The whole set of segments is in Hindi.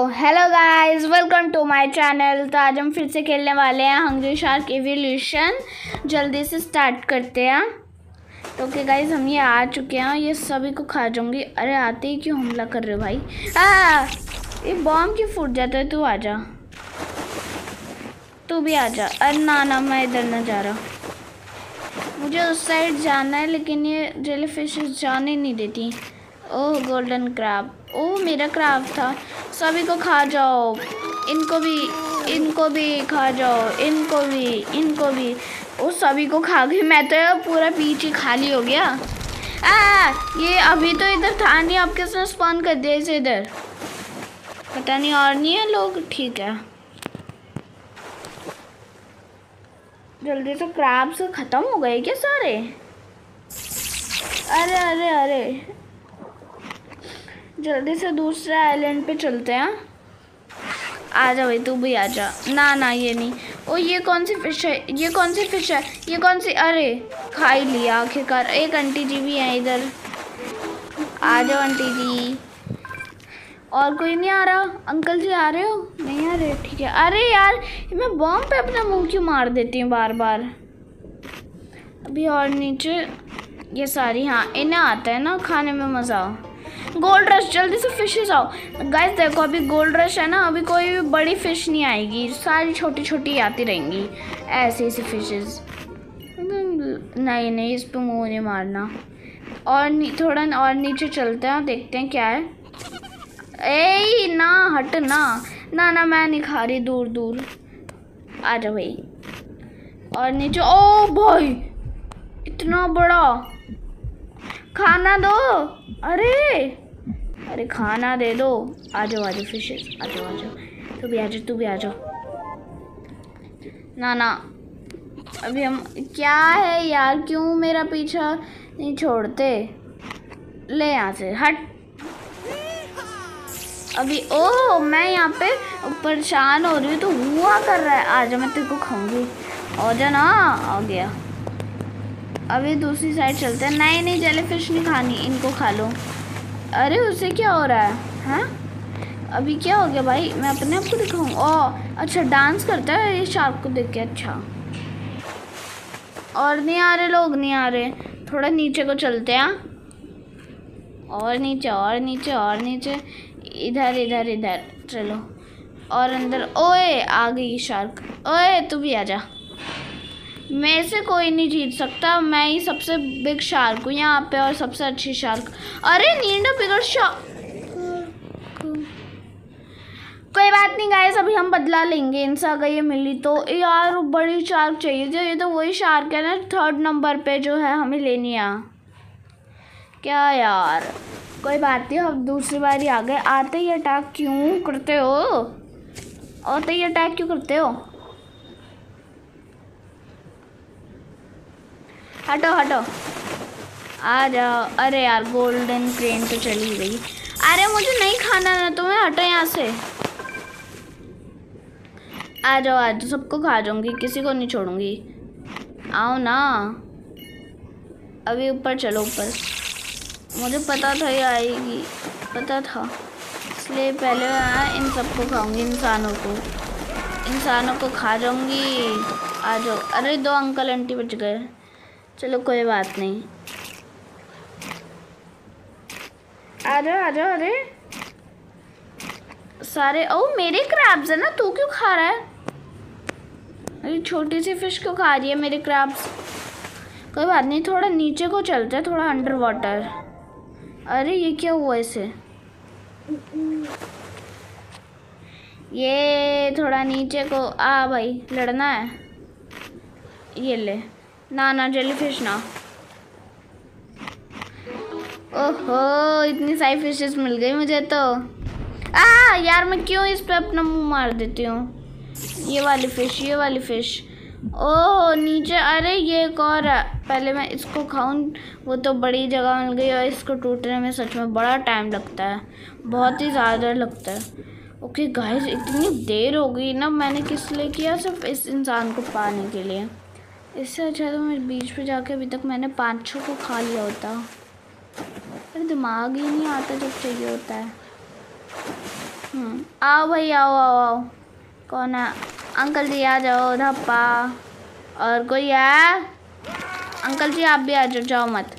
तो hello guys, welcome to my channel. तो आज हम फिर से खेलने वाले हैं हंग्री शार्क एवोल्यूशन। जल्दी से स्टार्ट करते हैं। तो ओके गाइस, हम ये आ चुके हैं। ये सभी को खा जाऊंगी। अरे आते ही क्यों हमला कर रहे हो भाई? ये बॉम्ब क्यों फूट जाता है? तू आजा, तू भी आजा। अरे ना ना, मैं इधर ना जा रहा, मुझे उस साइड जाना है। लेकिन ये जेलीफिशेस जाने नहीं देती। ओह गोल्डन क्रैब, ओह मेरा क्रैब था। सभी को खा जाओ, इनको भी, इनको भी खा जाओ, इनको भी, इनको भी। वो सभी को खा गई। मैं तो पूरा बीच ही खाली हो गया। ये अभी तो इधर था नहीं, अब किसने स्पॉन कर दिया इसे इधर? पता नहीं, और नहीं है लोग। ठीक है, जल्दी से। क्रैब्स ख़त्म हो गए क्या सारे? अरे अरे अरे, जल्दी से दूसरे आइलैंड पे चलते हैं। आ जा भाई, तू भी आ जा। ना ना, ये नहीं। ओ ये कौन सी फिश है? ये कौन सी फिश है? ये कौन सी? अरे खा ही लिया आखिरकार। एक आंटी जी भी हैं इधर। आ जाओ आंटी जी। और कोई नहीं आ रहा? अंकल जी आ रहे हो? नहीं आ रहे, ठीक है। अरे यार, मैं बॉम्ब पे अपना मुँह क्यों मार देती हूँ बार बार? अभी और नीचे ये सारी। हाँ, इन्हें आता है ना खाने में मज़ा। गोल्ड रश, जल्दी से फिशेस आओ गाइस। देखो अभी गोल्ड रश है ना, अभी कोई भी बड़ी फिश नहीं आएगी, सारी छोटी छोटी आती रहेंगी। ऐसे ऐसे फिशेस। नहीं नहीं, इस पर मुँह नहीं मारना। और थोड़ा और नीचे चलते हैं, देखते हैं क्या है। ए ना, हट ना ना ना, मैं नहीं खा रही। दूर दूर आ जाओ भाई। और नीचे। ओ भाई इतना बड़ा! खाना दो। अरे अरे, खाना दे दो। आ जाओ आ जाओ फिशेस, आ जाओ आ जाओ। तू भी आ जाओ, तू भी आ जाओ। ना ना, अभी हम क्या है यार, क्यों मेरा पीछा नहीं छोड़ते? ले यहाँ से हट अभी। ओह, मैं यहाँ पे परेशान हो रही हूँ, तो हुआ कर रहा है। आ जाओ, मैं तेरे को खाऊंगी। आ जा ना, आ गया। अभी दूसरी साइड चलते हैं। नहीं नहीं, जेलीफिश नहीं खानी, इनको खा लो। अरे उसे क्या हो रहा है? हाँ, अभी क्या हो गया भाई? मैं अपने आप को दिखाऊँ। ओ अच्छा, डांस करता है ये शार्क को देख के। अच्छा, और नहीं आ रहे लोग, नहीं आ रहे। थोड़ा नीचे को चलते हैं। और नीचे, और नीचे, और नीचे। इधर इधर इधर चलो, और अंदर। ओए आ गई शार्क। ओए तू भी आ जा। मेरे से कोई नहीं जीत सकता, मैं ही सबसे बिग शार्क हूँ यहाँ पे, और सबसे अच्छी शार्क। अरे नींदा बिगड़ शार्क। कोई बात नहीं गाइस, अभी हम बदला लेंगे इनसे। अगर ये मिली तो यार, बड़ी शार्क चाहिए थी। ये तो वही शार्क है ना, थर्ड नंबर पे जो है, हमें लेनी है क्या यार? कोई बात नहीं, हम दूसरी बार ही आ गए। आते ही अटैक क्यों करते हो? आते ही अटैक क्यों करते हो? हटो हटो, आ जाओ। अरे यार, गोल्डन क्रेन तो चली गई। अरे मुझे नहीं खाना ना तुम्हें, हटो यहाँ से। आ जाओ आ जाओ, सबको खा जाऊंगी, किसी को नहीं छोड़ूंगी। आओ ना, अभी ऊपर चलो। ऊपर, मुझे पता था ये आएगी, पता था, इसलिए पहले इन सबको खाऊंगी। इंसानों को खा जाऊंगी। आ जाओ। अरे दो अंकल आंटी बच गए, चलो कोई बात नहीं। आ जाओ आ जाओ। अरे सारे, ओ मेरे क्रैब्स है ना, तू क्यों खा रहा है? अरे छोटी सी फिश क्यों खा रही है मेरे क्रैब्स? कोई बात नहीं, थोड़ा नीचे को चलते हैं, थोड़ा अंडर वाटर। अरे ये क्या हुआ इसे? ये थोड़ा नीचे को आ भाई, लड़ना है। ये ले ना ना, जेलीफिश ना। ओहो, इतनी सारी फिशेस मिल गई मुझे तो। यार मैं क्यों इस पे अपना मुंह मार देती हूँ? ये वाली फिश, ये वाली फिश। ओह नीचे। अरे ये एक और है, पहले मैं इसको खाऊं। वो तो बड़ी जगह मिल गई, और इसको टूटने में सच में बड़ा टाइम लगता है, बहुत ही ज़्यादा लगता है। ओके गाइस, इतनी देर हो गई ना, मैंने किस लिए किया? सिर्फ इस इंसान को पाने के लिए। इससे अच्छा तो मैं बीच पे जाके अभी तक मैंने 5-6 को खा लिया होता। अरे दिमाग ही नहीं आता जब चाहिए होता है। आओ भाई आओ आओ आओ। कौन है? अंकल जी आ जाओ। धप्पा और कोई है? अंकल जी आप भी आ जाओ। जाओ मत,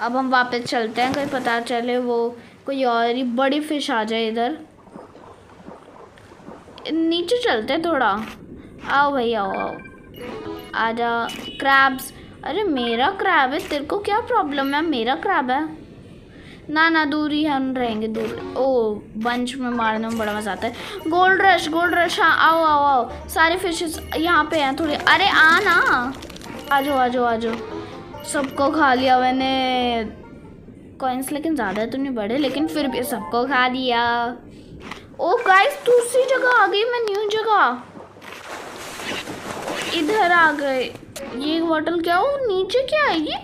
अब हम वापस चलते हैं, कहीं पता चले वो कोई और ही बड़ी फिश आ जाए। इधर नीचे चलते हैं थोड़ा। आओ भाई आओ आओ, आ जा। क्रैब्स, अरे मेरा क्रैब है, तेरे को क्या प्रॉब्लम है? मेरा क्रैब है ना ना, दूर ही हम रहेंगे, दूर। ओ बंच में मारने में बड़ा मज़ा आता है। गोल्ड रश, गोल्ड रश, हाँ आओ आओ आओ। सारे फिशेस यहाँ पे हैं थोड़ी। अरे आ ना, आ जाओ आ जाओ आ जाओ। सबको खा लिया मैंने। कॉइन्स लेकिन ज़्यादा तो नहीं बढ़े, लेकिन फिर भी सबको खा लिया। ओ गाइस दूसरी जगह आ गई मैं, न्यू जगह। इधर आ गए। ये बॉटल क्या हो? नीचे क्या है? ये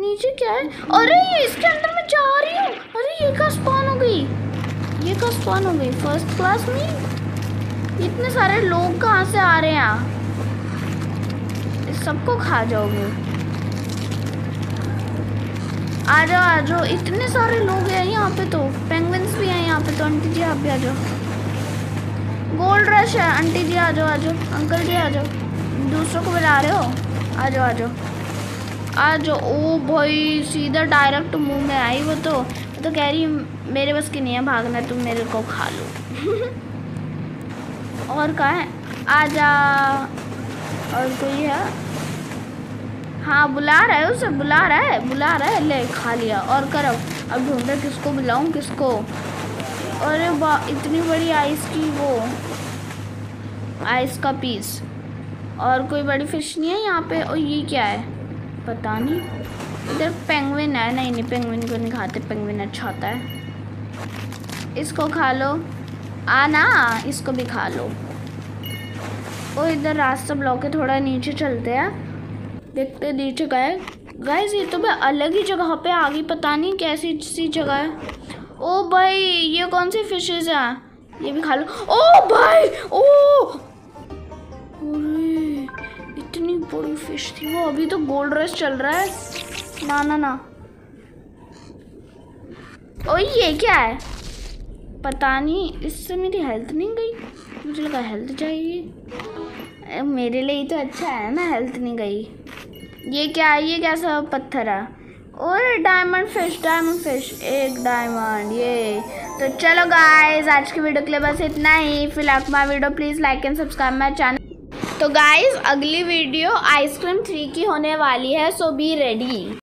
नीचे क्या है? अरे ये इसके अंदर मैं जा रही हूँ। अरे ये का स्पॉन हो गई, ये का स्पॉन हो गई फर्स्ट क्लास में। इतने सारे लोग कहाँ से आ रहे हैं? सबको खा जाओगे। आ जाओ आ जाओ, इतने सारे लोग हैं यहाँ पे। तो पेंगुइन्स भी हैं यहाँ पे। तो आंटी जी आप भी आ जाओ। गोल्ड रश है। आंटी जी आ जाओ आ जाओ। अंकल जी आ जाओ। दूसरों को बुला रहे हो? आ जाओ आ जाओ आ जाओ। ओ भाई सीधा डायरेक्ट मुंह में आई। वो तो कह रही मेरे बस की नहीं है भागना, तुम मेरे को खा लो। और कहाँ है? आ जा। और कोई है? हाँ बुला रहा है, उसे बुला रहा है, बुला रहा है। ले खा लिया। और करो, अब ढूंढ रहे किसको बुलाऊँ किसको। अरे वाह, इतनी बड़ी आइस की वो आइस का पीस। और कोई बड़ी फिश नहीं है यहाँ पे। और ये क्या है? पता नहीं। इधर पेंगुइन है। नहीं नहीं, पेंगुइन को नहीं खाते, पेंगुइन अच्छा होता है। इसको खा लो। आना, इसको भी खा लो। और इधर रास्ता ब्लॉक है, थोड़ा नीचे चलते हैं, देखते नीचे गए। गाइस ये तो मैं अलग ही जगह पे आ गई, पता नहीं कैसी सी जगह है। ओ भाई ये कौन सी फिशेज हैं? ये भी खा लो। ओ भाई, ओ इतनी बड़ी फिश थी वो। अभी तो गोल्ड रश चल रहा है। ना ना ना। ओ ये क्या है? पता नहीं, इससे मेरी हेल्थ नहीं गई? मुझे लगा हेल्थ चाहिए। मेरे लिए तो अच्छा है ना, हेल्थ नहीं गई। ये क्या है? ये कैसा पत्थर है? और डायमंड फिश, डायमंड फिश, एक डायमंड। ये तो चलो गाइस, आज की वीडियो के लिए बस इतना ही। फिलहाल my video please like and subscribe my channel. तो गाइस अगली वीडियो आइसक्रीम 3 की होने वाली है, सो बी रेडी।